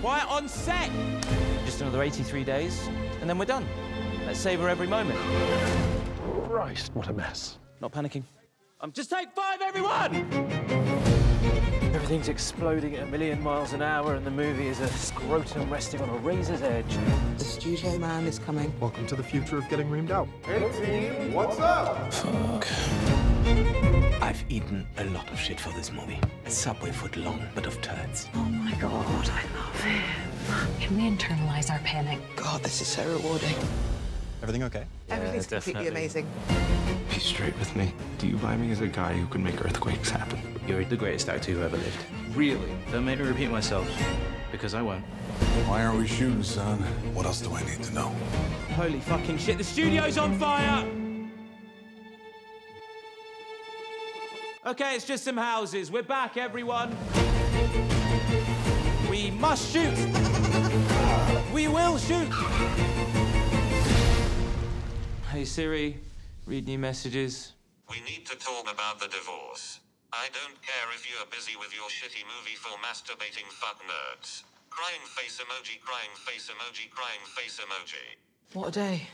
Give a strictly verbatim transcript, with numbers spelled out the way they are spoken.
Quiet on set! Just another eighty-three days, and then we're done. Let's savor every moment. Christ, what a mess. Not panicking. Um, just take five, everyone! Everything's exploding at a million miles an hour, and the movie is a scrotum resting on a razor's edge. The studio man is coming. Welcome to the future of getting reamed out. Hey, team, what's up? Fuck. I've eaten a lot of shit for this movie. A subway foot long, but of turds. Oh, my God, I love him. Can we internalize our panic? God, this is so rewarding. Everything okay? Yeah, Everything's definitely. Completely amazing. Be straight with me. Do you buy me as a guy who can make earthquakes happen? You're the greatest actor who ever lived. Really? Don't make me repeat myself, because I won't. Why aren't we shooting, son? What else do I need to know? Holy fucking shit, the studio's on fire! Okay, it's just some houses. We're back, everyone. We must shoot. We will shoot. Hey, Siri, read new messages. We need to talk about the divorce. I don't care if you're busy with your shitty movie for masturbating fuck nerds. Crying face emoji, crying face emoji, crying face emoji. What a day.